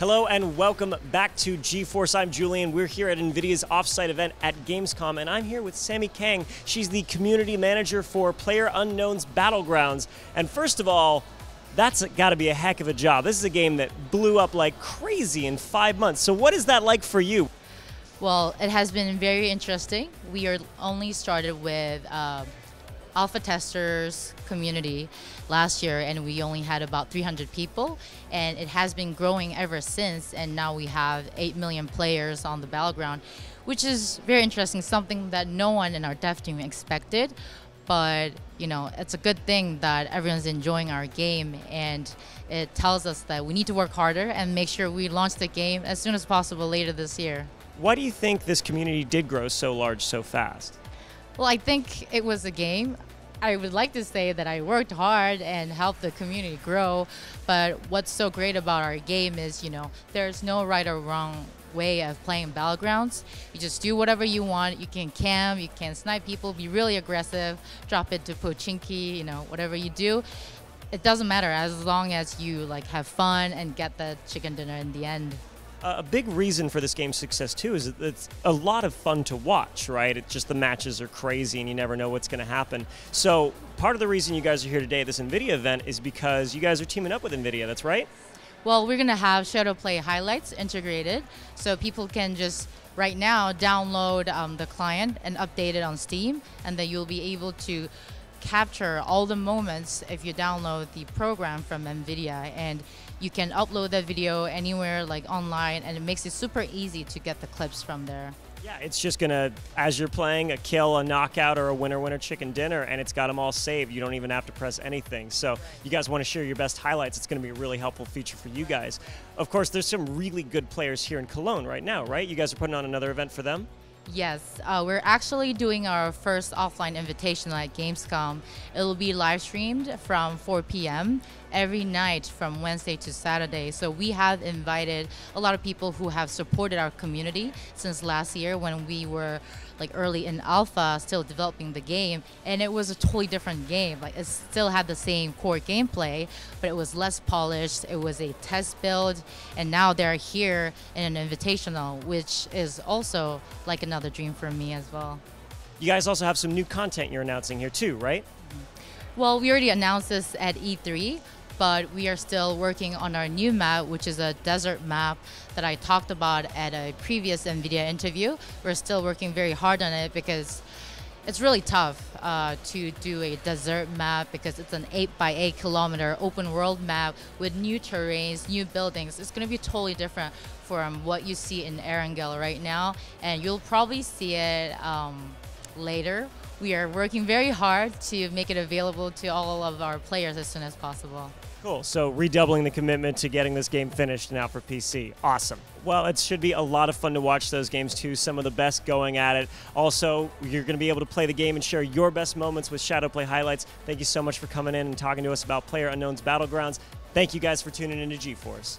Hello and welcome back to GeForce. I'm Julian. We're here at NVIDIA's offsite event at Gamescom, and I'm here with Sammie Kang. She's the community manager for PlayerUnknown's Battlegrounds. And first of all, that's got to be a heck of a job. This is a game that blew up like crazy in 5 months. So what is that like for you? Well, it has been very interesting. We are only started with alpha testers community last year, and we only had about 300 people, and it has been growing ever since, and now we have 8 million players on the battleground, which is very interesting, something that no one in our dev team expected. But you know, it's a good thing that everyone's enjoying our game, and it tells us that we need to work harder and make sure we launch the game as soon as possible later this year. Why do you think this community did grow so large so fast? Well, I think it was a game. I would like to say that I worked hard and helped the community grow, but what's so great about our game is, you know, there's no right or wrong way of playing Battlegrounds. You just do whatever you want. You can cam, you can snipe people, be really aggressive, drop it to Pochinki, you know, whatever you do. It doesn't matter as long as you like have fun and get the chicken dinner in the end. A big reason for this game's success, too, is that it's a lot of fun to watch, right? It's just the matches are crazy and you never know what's going to happen. So part of the reason you guys are here today at this NVIDIA event is because you guys are teaming up with NVIDIA, that's right? Well, we're going to have Shadowplay Highlights integrated, so people can just right now download the client and update it on Steam, and then you'll be able to capture all the moments if you download the program from NVIDIA, and you can upload that video anywhere, like online, and it makes it super easy to get the clips from there. Yeah, it's just gonna, as you're playing, a kill, a knockout, or a winner chicken dinner, and it's got them all saved. You don't even have to press anything. So you guys want to share your best highlights. It's gonna be a really helpful feature for you guys. Of course, there's some really good players here in Cologne right now, right? You guys are putting on another event for them? Yes, we're actually doing our first offline invitation at Gamescom. It'll be live streamed from 4 p.m. every night from Wednesday to Saturday. So we have invited a lot of people who have supported our community since last year when we were like early in alpha, still developing the game, and it was a totally different game. Like, it still had the same core gameplay, but it was less polished. It was a test build, and now they're here in an invitational, which is also like another dream for me as well. You guys also have some new content you're announcing here too, right? Well, we already announced this at E3, but we are still working on our new map, which is a desert map that I talked about at a previous NVIDIA interview. We're still working very hard on it because it's really tough to do a desert map, because it's an 8x8 kilometer open world map with new terrains, new buildings. It's gonna be totally different from what you see in Erangel right now, and you'll probably see it later. We are working very hard to make it available to all of our players as soon as possible. Cool, so redoubling the commitment to getting this game finished now for PC. Awesome. Well, it should be a lot of fun to watch those games too, some of the best going at it. Also, you're gonna be able to play the game and share your best moments with Shadowplay Highlights. Thank you so much for coming in and talking to us about PlayerUnknown's Battlegrounds. Thank you guys for tuning into GeForce.